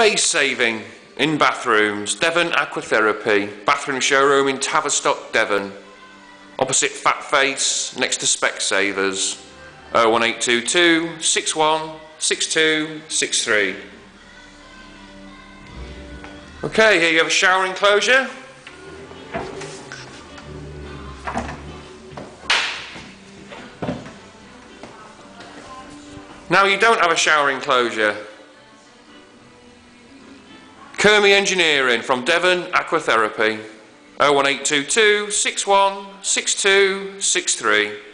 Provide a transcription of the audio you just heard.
Space saving in bathrooms. Devon Aqua Therapy, bathroom showroom in Tavistock, Devon. Opposite Fat Face, next to Spec Savers. 01822 61 62 63. Okay, here you have a shower enclosure. Now you don't have a shower enclosure. Kermi Engineering from Devon Aqua Therapy. 01822 61 62 63.